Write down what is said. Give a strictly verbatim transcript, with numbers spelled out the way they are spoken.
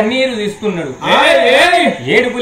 కన్నీరు తీసుకున్నాడు ఏడుపు.